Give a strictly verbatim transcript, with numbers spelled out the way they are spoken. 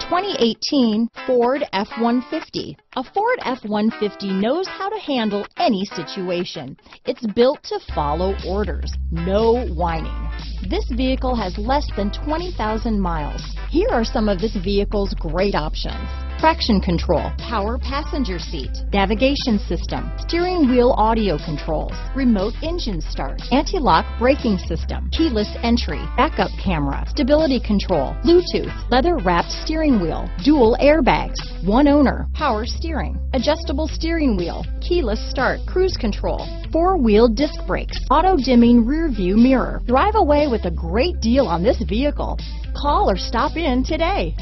twenty eighteen Ford F one fifty. A Ford F one fifty knows how to handle any situation. It's built to follow orders, no whining. This vehicle has less than twenty thousand miles. Here are some of this vehicle's great options: traction control, power passenger seat, navigation system, steering wheel audio controls, remote engine start, anti-lock braking system, keyless entry, backup camera, stability control, Bluetooth, leather-wrapped steering wheel, dual airbags, one owner, power steering, adjustable steering wheel, keyless start, cruise control, four-wheel disc brakes, auto-dimming rear-view mirror. Drive away with a great deal on this vehicle. Call or stop in today.